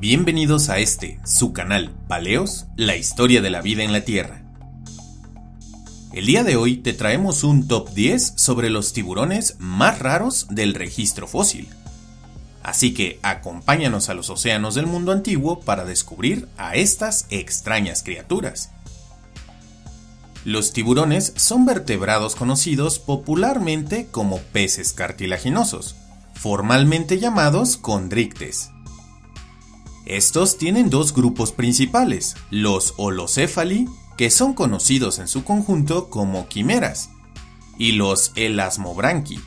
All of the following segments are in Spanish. Bienvenidos a este, su canal Palaeos, la historia de la vida en la Tierra. El día de hoy te traemos un top 10 sobre los tiburones más raros del registro fósil. Así que acompáñanos a los océanos del mundo antiguo para descubrir a estas extrañas criaturas. Los tiburones son vertebrados conocidos popularmente como peces cartilaginosos, formalmente llamados condrictes. Estos tienen dos grupos principales, los holocéfali, que son conocidos en su conjunto como quimeras, y los elasmobranchi.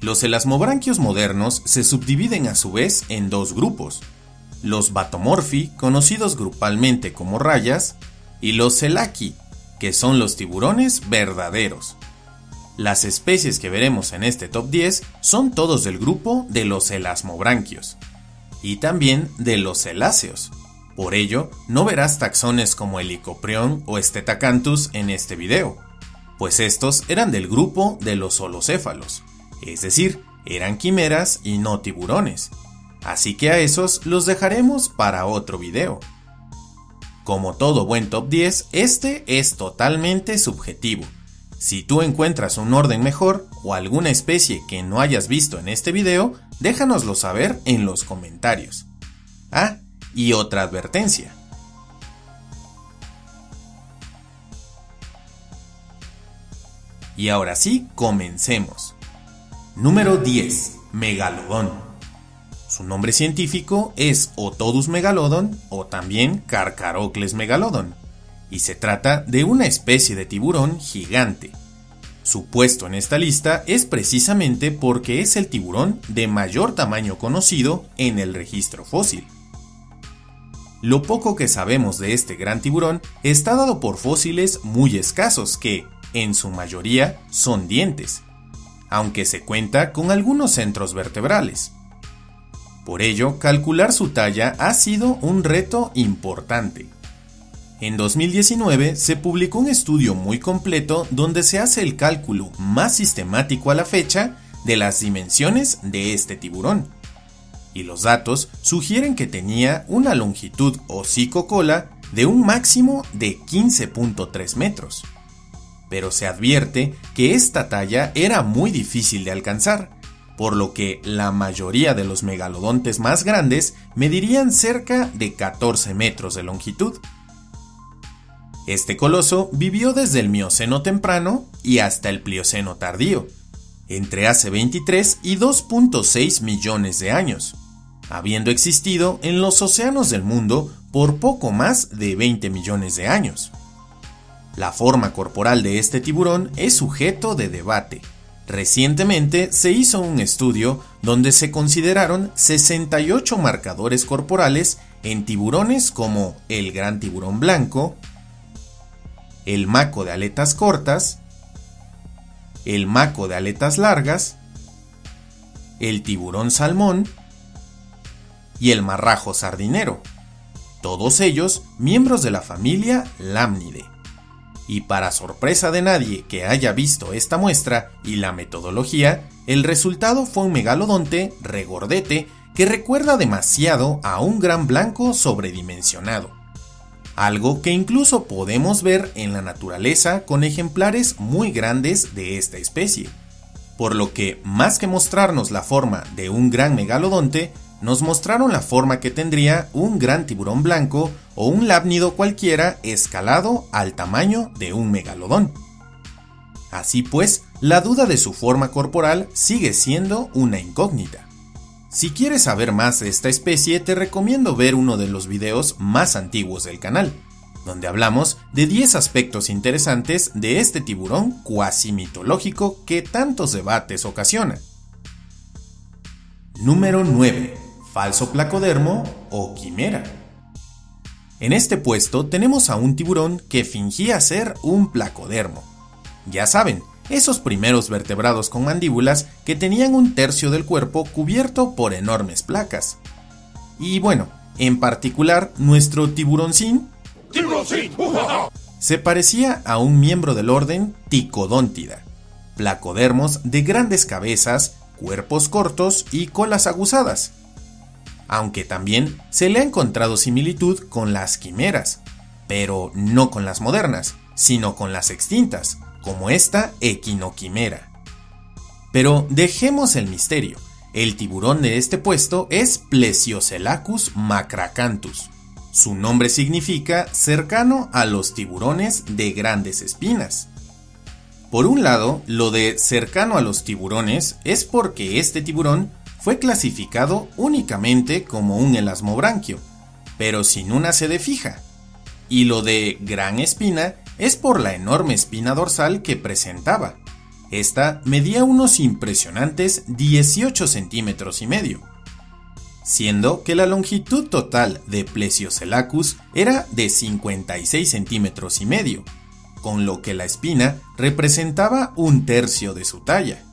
Los elasmobranquios modernos se subdividen a su vez en dos grupos, los batomorfi, conocidos grupalmente como rayas, y los selachii, que son los tiburones verdaderos. Las especies que veremos en este top 10 son todos del grupo de los elasmobranquios y también de los celáceos. Por ello, no verás taxones como el Lycoprion o Ctenacanthus en este video, pues estos eran del grupo de los holocéfalos, es decir, eran quimeras y no tiburones. Así que a esos los dejaremos para otro video. Como todo buen top 10, este es totalmente subjetivo. Si tú encuentras un orden mejor o alguna especie que no hayas visto en este video, déjanoslo saber en los comentarios. Ah, y otra advertencia. Y ahora sí, comencemos. Número 10. Megalodón. Su nombre científico es Otodus megalodon o también Carcharocles megalodon, y se trata de una especie de tiburón gigante. Su puesto en esta lista es precisamente porque es el tiburón de mayor tamaño conocido en el registro fósil. Lo poco que sabemos de este gran tiburón está dado por fósiles muy escasos que, en su mayoría, son dientes, aunque se cuenta con algunos centros vertebrales. Por ello, calcular su talla ha sido un reto importante. En 2019 se publicó un estudio muy completo donde se hace el cálculo más sistemático a la fecha de las dimensiones de este tiburón, y los datos sugieren que tenía una longitud hocico-cola de un máximo de 15.3 metros. Pero se advierte que esta talla era muy difícil de alcanzar, por lo que la mayoría de los megalodontes más grandes medirían cerca de 14 metros de longitud. Este coloso vivió desde el Mioceno temprano y hasta el Plioceno tardío, entre hace 23 y 2.6 millones de años, habiendo existido en los océanos del mundo por poco más de 20 millones de años. La forma corporal de este tiburón es sujeto de debate. Recientemente se hizo un estudio donde se consideraron 68 marcadores corporales en tiburones como el gran tiburón blanco, el maco de aletas cortas, el maco de aletas largas, el tiburón salmón y el marrajo sardinero, todos ellos miembros de la familia Lamnidae. Y para sorpresa de nadie que haya visto esta muestra y la metodología, el resultado fue un megalodonte regordete que recuerda demasiado a un gran blanco sobredimensionado, algo que incluso podemos ver en la naturaleza con ejemplares muy grandes de esta especie. Por lo que, más que mostrarnos la forma de un gran megalodonte, nos mostraron la forma que tendría un gran tiburón blanco o un lápnido cualquiera escalado al tamaño de un megalodón. Así pues, la duda de su forma corporal sigue siendo una incógnita. Si quieres saber más de esta especie, te recomiendo ver uno de los videos más antiguos del canal, donde hablamos de 10 aspectos interesantes de este tiburón cuasi mitológico que tantos debates ocasiona. Número 9. Falso placodermo o quimera. En este puesto tenemos a un tiburón que fingía ser un placodermo. Ya saben, esos primeros vertebrados con mandíbulas que tenían un tercio del cuerpo cubierto por enormes placas. Y bueno, en particular nuestro tiburoncín se parecía a un miembro del orden Ticodontida, placodermos de grandes cabezas, cuerpos cortos y colas aguzadas. aunque también se le ha encontrado similitud con las quimeras, pero no con las modernas, sino con las extintas, como esta equinoquimera. Pero dejemos el misterio, el tiburón de este puesto es Plesioselachus macracanthus. Su nombre significa cercano a los tiburones de grandes espinas. Por un lado, lo de cercano a los tiburones es porque este tiburón fue clasificado únicamente como un elasmobranquio, pero sin una sede fija. Y lo de gran espina es por la enorme espina dorsal que presentaba. Esta medía unos impresionantes 18 centímetros y medio, siendo que la longitud total de Plesioselachus era de 56 centímetros y medio, con lo que la espina representaba un tercio de su talla.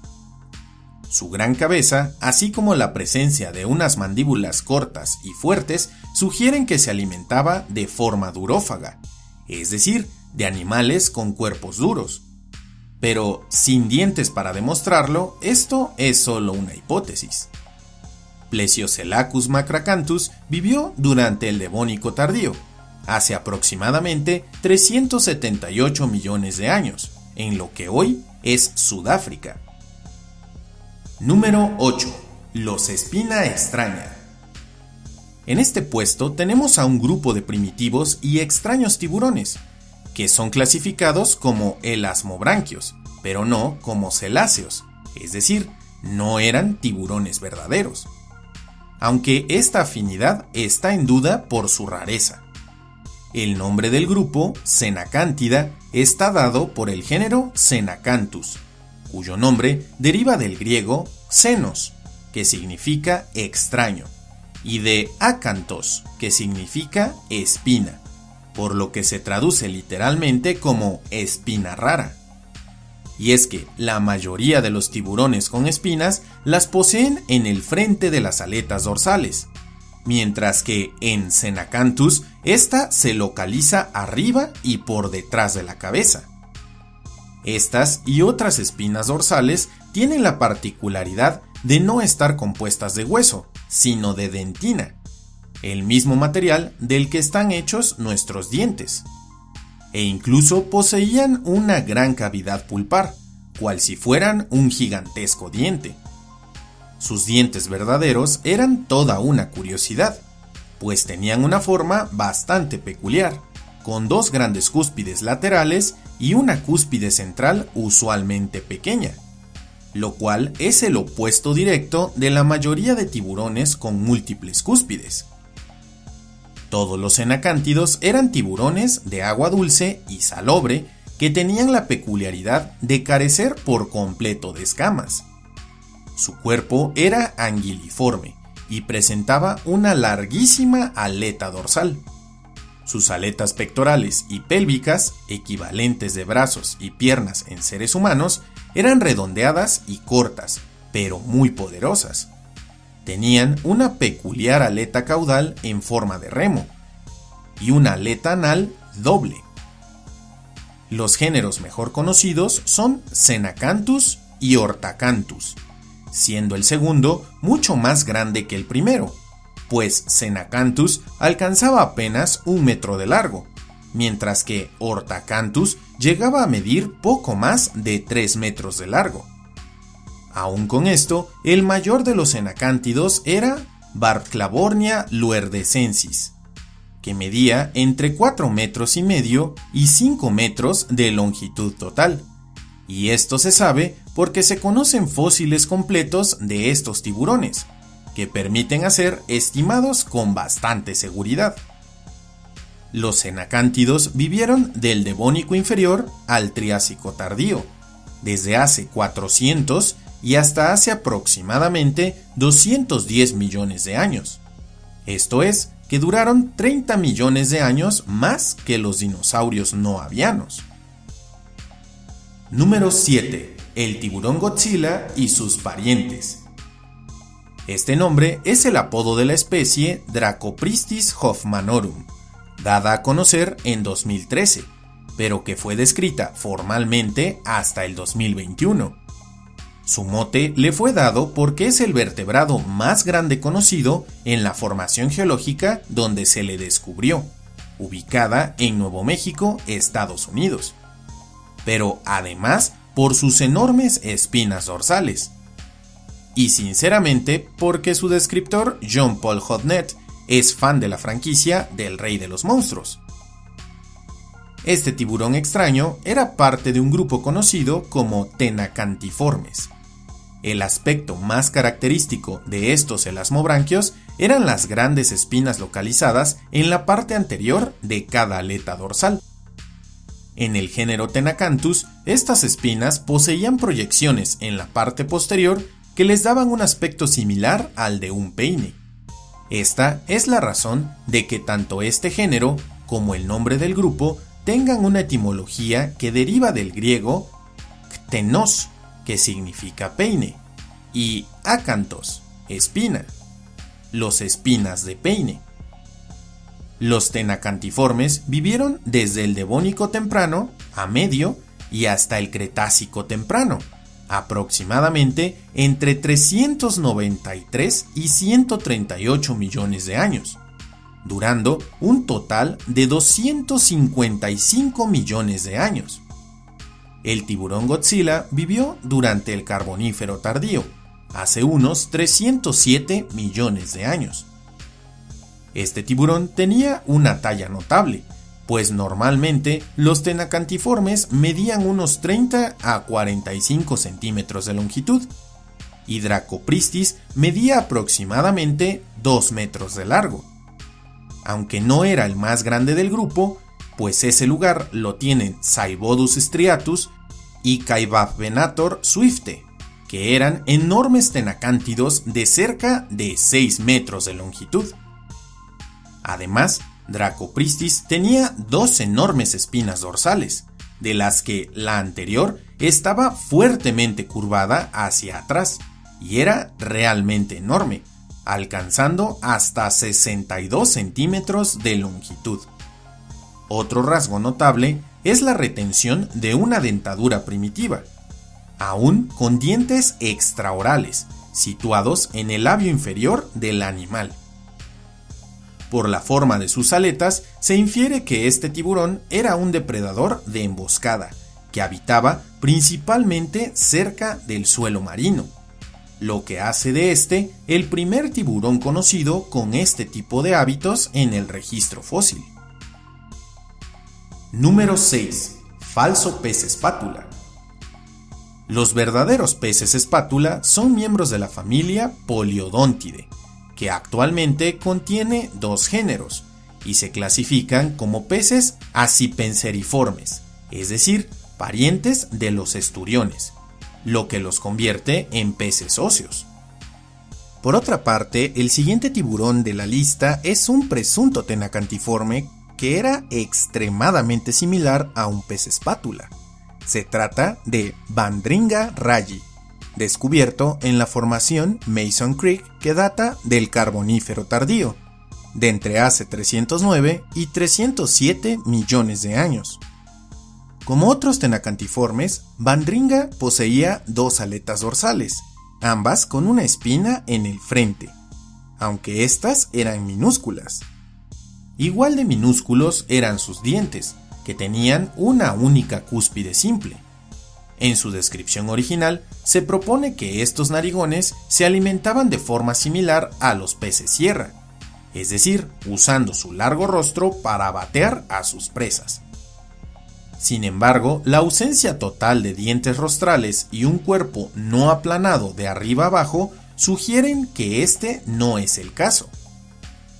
Su gran cabeza, así como la presencia de unas mandíbulas cortas y fuertes, sugieren que se alimentaba de forma durófaga, es decir, de animales con cuerpos duros. Pero sin dientes para demostrarlo, esto es solo una hipótesis. Plesioselachus macracanthus vivió durante el Devónico tardío, hace aproximadamente 378 millones de años, en lo que hoy es Sudáfrica. Número 8. Los espina extraña. En este puesto tenemos a un grupo de primitivos y extraños tiburones, que son clasificados como elasmobranquios, pero no como celáceos, es decir, no eran tiburones verdaderos. Aunque esta afinidad está en duda por su rareza. El nombre del grupo, Xenacanthida, está dado por el género Xenacanthus, cuyo nombre deriva del griego xenos, que significa extraño, y de acanthos, que significa espina, por lo que se traduce literalmente como espina rara. Y es que la mayoría de los tiburones con espinas las poseen en el frente de las aletas dorsales, mientras que en Xenacanthus esta se localiza arriba y por detrás de la cabeza. Estas y otras espinas dorsales tienen la particularidad de no estar compuestas de hueso, sino de dentina, el mismo material del que están hechos nuestros dientes, e incluso poseían una gran cavidad pulpar, cual si fueran un gigantesco diente. Sus dientes verdaderos eran toda una curiosidad, pues tenían una forma bastante peculiar, con dos grandes cúspides laterales y una cúspide central usualmente pequeña, lo cual es el opuesto directo de la mayoría de tiburones con múltiples cúspides. Todos los xenacántidos eran tiburones de agua dulce y salobre que tenían la peculiaridad de carecer por completo de escamas. Su cuerpo era anguiliforme y presentaba una larguísima aleta dorsal. Sus aletas pectorales y pélvicas, equivalentes de brazos y piernas en seres humanos, eran redondeadas y cortas, pero muy poderosas. Tenían una peculiar aleta caudal en forma de remo y una aleta anal doble. Los géneros mejor conocidos son Xenacanthus y Orthacanthus, siendo el segundo mucho más grande que el primero, pues Xenacanthus alcanzaba apenas 1 metro de largo, mientras que Orthacanthus llegaba a medir poco más de 3 metros de largo. Aún con esto, el mayor de los xenacántidos era Barbclabornia luerdescensis, que medía entre 4 metros y medio y 5 metros de longitud total, y esto se sabe porque se conocen fósiles completos de estos tiburones, que permiten hacer estimados con bastante seguridad. Los xenacántidos vivieron del Devónico inferior al Triásico tardío, desde hace 400 y hasta hace aproximadamente 210 millones de años. Esto es, que duraron 30 millones de años más que los dinosaurios no avianos. Número 7. El tiburón Godzilla y sus parientes. Este nombre es el apodo de la especie Dracopristis hoffmanorum, dada a conocer en 2013, pero que fue descrita formalmente hasta el 2021. Su mote le fue dado porque es el vertebrado más grande conocido en la formación geológica donde se le descubrió, ubicada en Nuevo México, Estados Unidos, pero además por sus enormes espinas dorsales. Y sinceramente porque su descriptor John Paul Hodnett es fan de la franquicia del Rey de los Monstruos. Este tiburón extraño era parte de un grupo conocido como Ctenacantiformes. El aspecto más característico de estos elasmobranquios eran las grandes espinas localizadas en la parte anterior de cada aleta dorsal. En el género Ctenacanthus, estas espinas poseían proyecciones en la parte posterior que les daban un aspecto similar al de un peine. Esta es la razón de que tanto este género como el nombre del grupo tengan una etimología que deriva del griego ctenos, que significa peine, y acanthos, espina, los espinas de peine. Los Ctenacantiformes vivieron desde el Devónico temprano a medio y hasta el Cretácico temprano, aproximadamente entre 393 y 138 millones de años, durando un total de 255 millones de años. El tiburón Godzilla vivió durante el Carbonífero tardío, hace unos 307 millones de años. Este tiburón tenía una talla notable, pues normalmente los Ctenacantiformes medían unos 30 a 45 centímetros de longitud, y Dracopristis medía aproximadamente 2 metros de largo. Aunque no era el más grande del grupo, pues ese lugar lo tienen Saivodus striatus y Kaibabvenator swifti, que eran enormes ctenacántidos de cerca de 6 metros de longitud. Además, Dracopristis tenía dos enormes espinas dorsales, de las que la anterior estaba fuertemente curvada hacia atrás y era realmente enorme, alcanzando hasta 62 centímetros de longitud. Otro rasgo notable es la retención de una dentadura primitiva, aún con dientes extraorales, situados en el labio inferior del animal. Por la forma de sus aletas, se infiere que este tiburón era un depredador de emboscada, que habitaba principalmente cerca del suelo marino, lo que hace de este el primer tiburón conocido con este tipo de hábitos en el registro fósil. Número 6. Falso pez espátula. Los verdaderos peces espátula son miembros de la familia Poliodontidae, que actualmente contiene dos géneros, y se clasifican como peces acipenseriformes, es decir, parientes de los esturiones, lo que los convierte en peces óseos. Por otra parte, el siguiente tiburón de la lista es un presunto Ctenacantiforme que era extremadamente similar a un pez espátula. Se trata de Bandringa rayi, descubierto en la formación Mason Creek, que data del Carbonífero tardío, de entre hace 309 y 307 millones de años. Como otros Ctenacantiformes, Bandringa poseía dos aletas dorsales, ambas con una espina en el frente, aunque estas eran minúsculas. Igual de minúsculos eran sus dientes, que tenían una única cúspide simple. En su descripción original, se propone que estos narigones se alimentaban de forma similar a los peces sierra, es decir, usando su largo rostro para batear a sus presas. Sin embargo, la ausencia total de dientes rostrales y un cuerpo no aplanado de arriba abajo sugieren que este no es el caso.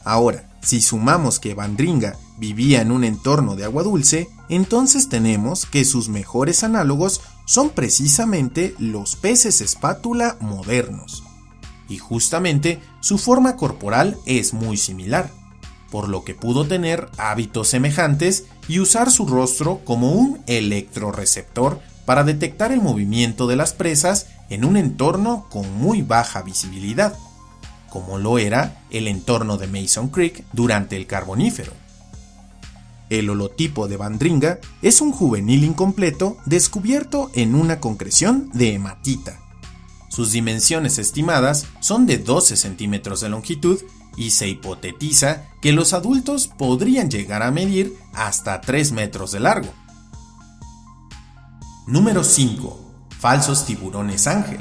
Ahora, si sumamos que Bandringa vivía en un entorno de agua dulce, entonces tenemos que sus mejores análogos son precisamente los peces espátula modernos. Y justamente su forma corporal es muy similar, por lo que pudo tener hábitos semejantes y usar su rostro como un electrorreceptor para detectar el movimiento de las presas en un entorno con muy baja visibilidad, como lo era el entorno de Mason Creek durante el Carbonífero. El holotipo de Bandringa es un juvenil incompleto descubierto en una concreción de hematita, Sus dimensiones estimadas son de 12 centímetros de longitud y se hipotetiza que los adultos podrían llegar a medir hasta 3 metros de largo. Número 5. Falsos tiburones ángel.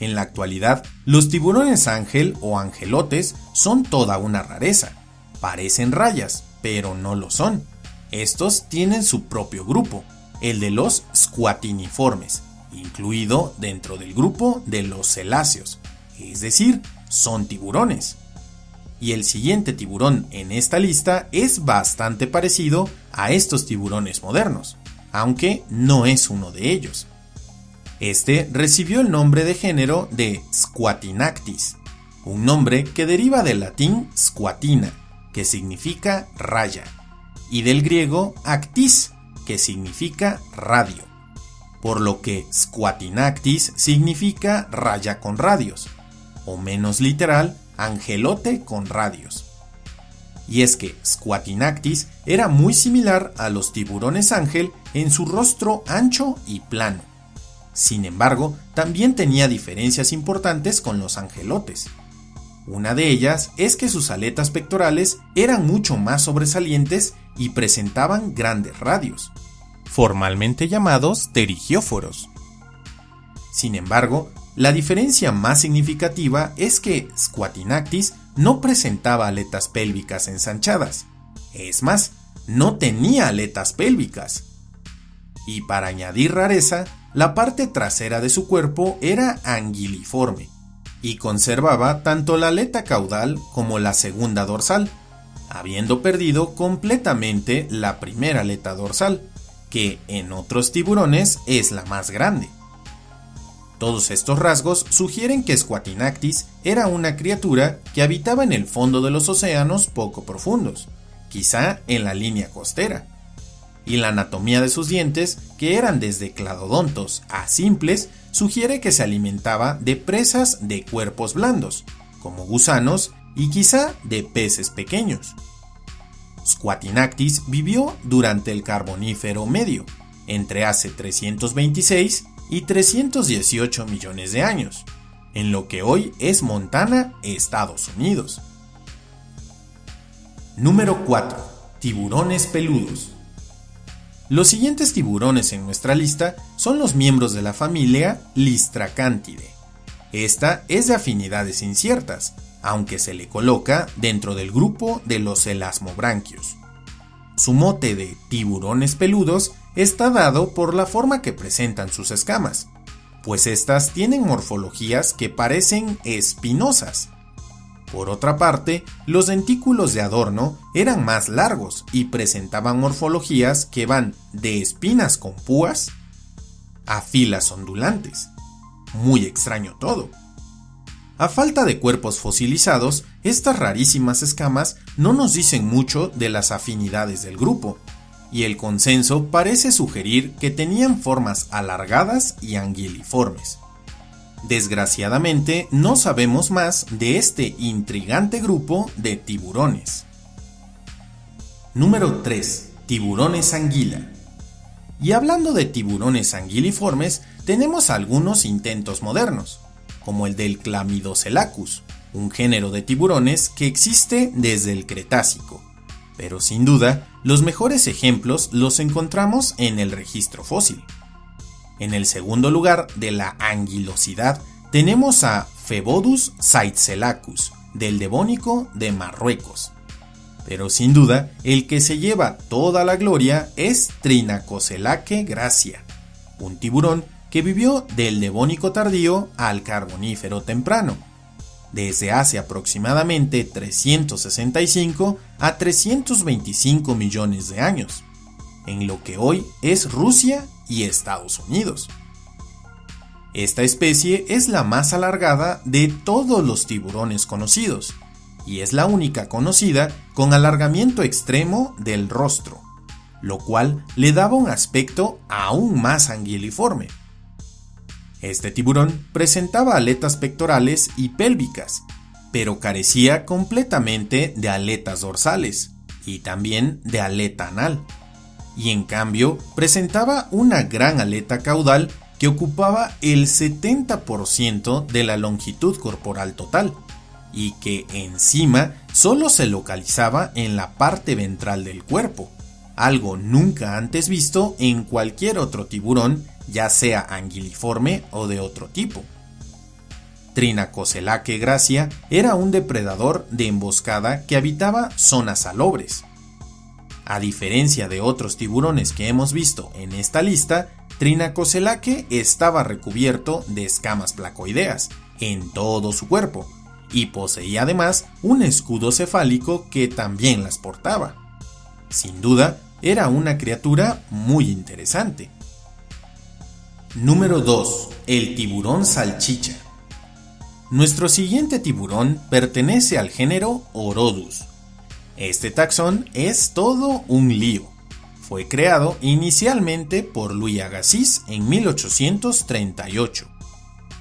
En la actualidad, los tiburones ángel o angelotes son toda una rareza. Parecen rayas, pero no lo son. Estos tienen su propio grupo, el de los squatiniformes, incluido dentro del grupo de los celáceos, es decir, son tiburones. Y el siguiente tiburón en esta lista es bastante parecido a estos tiburones modernos, aunque no es uno de ellos. Este recibió el nombre de género de Squatinactis, un nombre que deriva del latín squatina, que significa raya, y del griego actis, que significa radio, por lo que Squatinactis significa raya con radios, o menos literal, angelote con radios. Y es que Squatinactis era muy similar a los tiburones ángel en su rostro ancho y plano. Sin embargo, también tenía diferencias importantes con los angelotes. Una de ellas es que sus aletas pectorales eran mucho más sobresalientes y presentaban grandes radios, formalmente llamados pterigióforos. Sin embargo, la diferencia más significativa es que Squatinactis no presentaba aletas pélvicas ensanchadas. Es más, no tenía aletas pélvicas. Y para añadir rareza, la parte trasera de su cuerpo era anguiliforme y conservaba tanto la aleta caudal como la segunda dorsal, habiendo perdido completamente la primera aleta dorsal, que en otros tiburones es la más grande. Todos estos rasgos sugieren que Squatinactis era una criatura que habitaba en el fondo de los océanos poco profundos, quizá en la línea costera, y la anatomía de sus dientes, que eran desde cladodontos a simples, sugiere que se alimentaba de presas de cuerpos blandos, como gusanos y quizá de peces pequeños. Squatinactis vivió durante el Carbonífero medio, entre hace 326 y 318 millones de años, en lo que hoy es Montana, Estados Unidos. Número 4. Tiburones peludos. Los siguientes tiburones en nuestra lista son los miembros de la familia Listracanthidae. Esta es de afinidades inciertas, aunque se le coloca dentro del grupo de los elasmobranquios. Su mote de tiburones peludos está dado por la forma que presentan sus escamas, pues estas tienen morfologías que parecen espinosas. Por otra parte, los dentículos de adorno eran más largos y presentaban morfologías que van de espinas con púas a filas ondulantes. Muy extraño todo. A falta de cuerpos fosilizados, estas rarísimas escamas no nos dicen mucho de las afinidades del grupo, y el consenso parece sugerir que tenían formas alargadas y anguiliformes. Desgraciadamente, no sabemos más de este intrigante grupo de tiburones. Número 3. Tiburones anguila. Y hablando de tiburones anguiliformes, tenemos algunos intentos modernos, como el del Chlamydoselachus, un género de tiburones que existe desde el Cretácico. Pero sin duda, los mejores ejemplos los encontramos en el registro fósil. En el segundo lugar de la anguilosidad tenemos a Phoebodus saitzelacus, del Devónico de Marruecos. Pero sin duda, el que se lleva toda la gloria es Thrinacoselache gracia, un tiburón que vivió del Devónico tardío al Carbonífero temprano, desde hace aproximadamente 365 a 325 millones de años, en lo que hoy es Rusia y Estados Unidos. Esta especie es la más alargada de todos los tiburones conocidos, y es la única conocida con alargamiento extremo del rostro, lo cual le daba un aspecto aún más anguiliforme. Este tiburón presentaba aletas pectorales y pélvicas, pero carecía completamente de aletas dorsales y también de aleta anal, y en cambio presentaba una gran aleta caudal que ocupaba el 70% de la longitud corporal total y que encima solo se localizaba en la parte ventral del cuerpo, algo nunca antes visto en cualquier otro tiburón, ya sea anguiliforme o de otro tipo. Thrinacoselache gracia era un depredador de emboscada que habitaba zonas salobres. A diferencia de otros tiburones que hemos visto en esta lista, Thrinacoselache estaba recubierto de escamas placoideas en todo su cuerpo y poseía además un escudo cefálico que también las portaba. Sin duda, era una criatura muy interesante. Número 2. El tiburón salchicha. Nuestro siguiente tiburón pertenece al género Orodus. Este taxón es todo un lío. Fue creado inicialmente por Louis Agassiz en 1838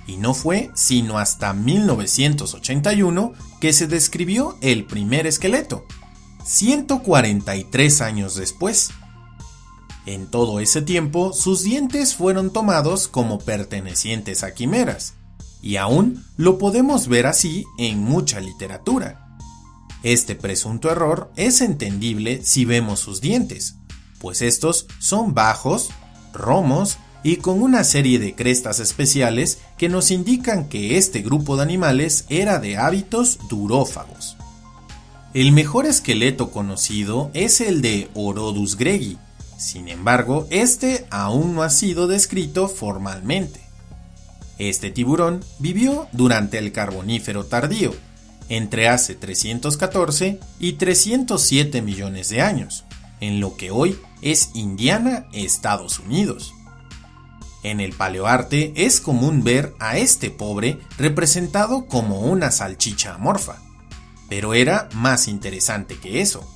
y no fue sino hasta 1981 que se describió el primer esqueleto, 143 años después. En todo ese tiempo, sus dientes fueron tomados como pertenecientes a quimeras, y aún lo podemos ver así en mucha literatura. Este presunto error es entendible si vemos sus dientes, pues estos son bajos, romos y con una serie de crestas especiales que nos indican que este grupo de animales era de hábitos durófagos. El mejor esqueleto conocido es el de Orodus gregi, sin embargo, este aún no ha sido descrito formalmente. Este tiburón vivió durante el Carbonífero tardío, entre hace 314 y 307 millones de años, en lo que hoy es Indiana, Estados Unidos. En el paleoarte es común ver a este pobre representado como una salchicha amorfa, pero era más interesante que eso,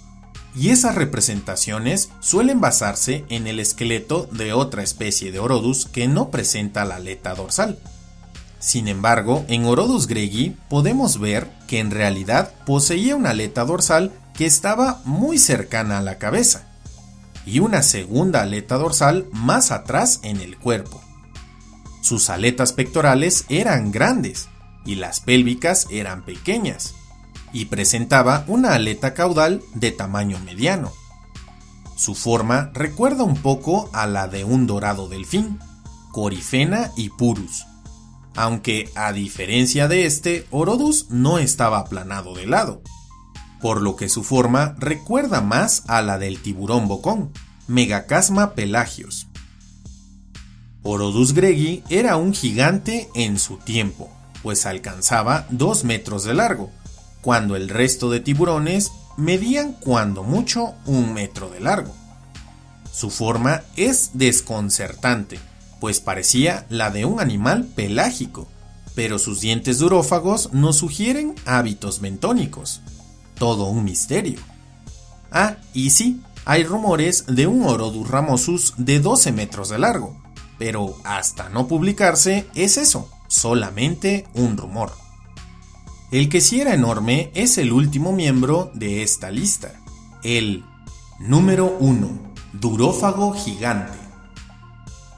y esas representaciones suelen basarse en el esqueleto de otra especie de Orodus que no presenta la aleta dorsal. Sin embargo, en Orodus gregi podemos ver que en realidad poseía una aleta dorsal que estaba muy cercana a la cabeza y una segunda aleta dorsal más atrás en el cuerpo. Sus aletas pectorales eran grandes y las pélvicas eran pequeñas y presentaba una aleta caudal de tamaño mediano. Su forma recuerda un poco a la de un dorado delfín, Coryphaena hippurus. Aunque a diferencia de este, Orodus no estaba aplanado de lado, por lo que su forma recuerda más a la del tiburón bocón, Megacasma Pelagios. Orodus gregi era un gigante en su tiempo, pues alcanzaba 2 metros de largo, cuando el resto de tiburones medían cuando mucho 1 metro de largo. Su forma es desconcertante, pues parecía la de un animal pelágico, pero sus dientes durófagos nos sugieren hábitos bentónicos. Todo un misterio. Ah, y sí, hay rumores de un Orodus Ramosus de 12 metros de largo, pero hasta no publicarse es eso, solamente un rumor. El que sí era enorme es el último miembro de esta lista, el número 1, durófago gigante.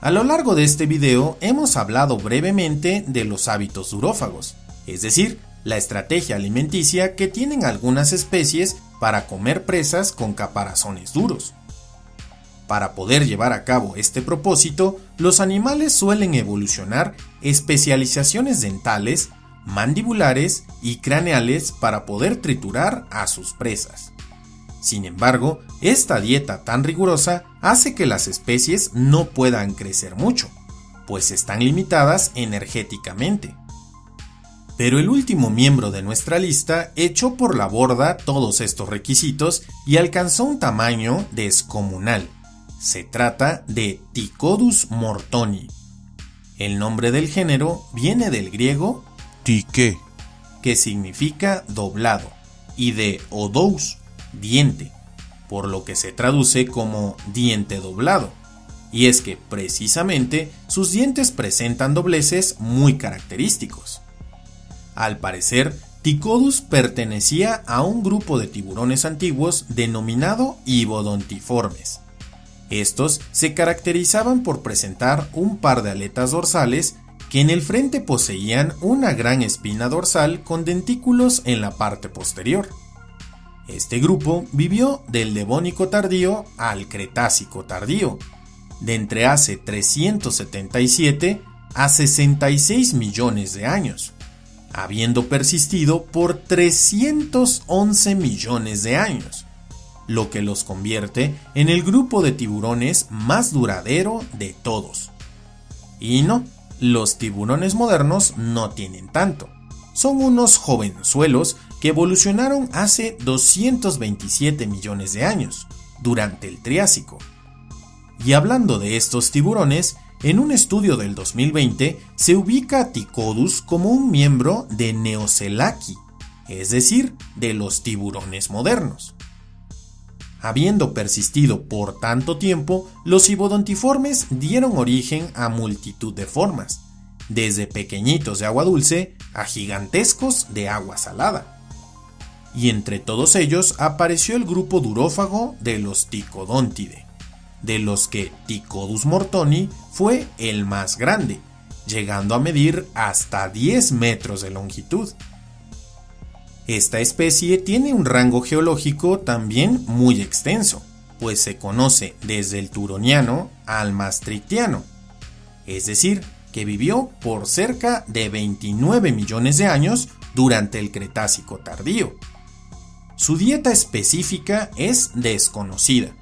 A lo largo de este video hemos hablado brevemente de los hábitos durófagos, es decir, la estrategia alimenticia que tienen algunas especies para comer presas con caparazones duros. Para poder llevar a cabo este propósito, los animales suelen evolucionar especializaciones dentales, mandibulares y craneales para poder triturar a sus presas. Sin embargo, esta dieta tan rigurosa hace que las especies no puedan crecer mucho, pues están limitadas energéticamente. Pero el último miembro de nuestra lista echó por la borda todos estos requisitos y alcanzó un tamaño descomunal. Se trata de Ptychodus mortoni. El nombre del género viene del griego tyche, que significa doblado, y de odous, diente, por lo que se traduce como diente doblado, y es que precisamente sus dientes presentan dobleces muy característicos. Al parecer, Ptychodus pertenecía a un grupo de tiburones antiguos denominado Hybodontiformes. Estos se caracterizaban por presentar un par de aletas dorsales que en el frente poseían una gran espina dorsal con dentículos en la parte posterior. Este grupo vivió del Devónico tardío al Cretácico tardío, de entre hace 377 a 66 millones de años, habiendo persistido por 311 millones de años, lo que los convierte en el grupo de tiburones más duradero de todos. Y no, los tiburones modernos no tienen tanto, son unos jovenzuelos que evolucionaron hace 227 millones de años, durante el Triásico. Y hablando de estos tiburones, en un estudio del 2020 se ubica a Ptychodus como un miembro de Neoselachii, es decir, de los tiburones modernos. Habiendo persistido por tanto tiempo, los Hybodontiformes dieron origen a multitud de formas, desde pequeñitos de agua dulce a gigantescos de agua salada. Y entre todos ellos apareció el grupo durófago de los Ptychodontidae, de los que Ptychodus mortoni fue el más grande, llegando a medir hasta 10 metros de longitud. Esta especie tiene un rango geológico también muy extenso, pues se conoce desde el Turoniano al Maastrichtiano, es decir, que vivió por cerca de 29 millones de años durante el Cretácico tardío. Su dieta específica es desconocida,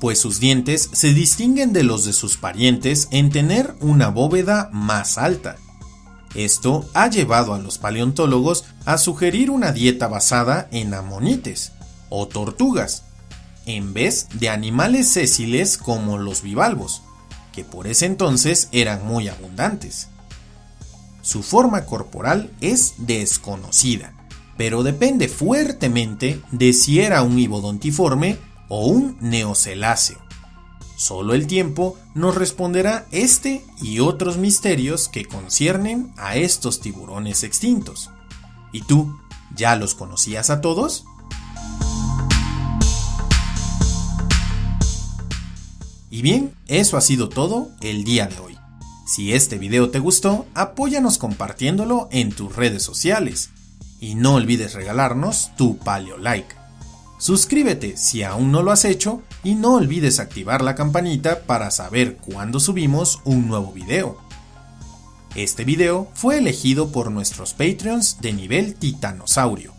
pues sus dientes se distinguen de los de sus parientes en tener una bóveda más alta. Esto ha llevado a los paleontólogos a sugerir una dieta basada en amonites o tortugas, en vez de animales sésiles como los bivalvos, que por ese entonces eran muy abundantes. Su forma corporal es desconocida, pero depende fuertemente de si era un hibodontiforme o un neoceláceo. Solo el tiempo nos responderá este y otros misterios que conciernen a estos tiburones extintos. ¿Y tú, ya los conocías a todos? Y bien, eso ha sido todo el día de hoy. Si este video te gustó, apóyanos compartiéndolo en tus redes sociales. Y no olvides regalarnos tu paleolike. Suscríbete si aún no lo has hecho y no olvides activar la campanita para saber cuándo subimos un nuevo video. Este video fue elegido por nuestros Patreons de nivel Titanosaurio.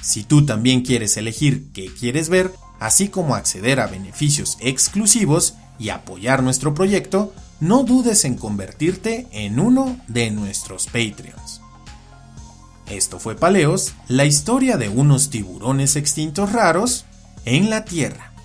Si tú también quieres elegir qué quieres ver, así como acceder a beneficios exclusivos y apoyar nuestro proyecto, no dudes en convertirte en uno de nuestros Patreons. Esto fue Palaeos, la historia de unos tiburones extintos raros en la Tierra.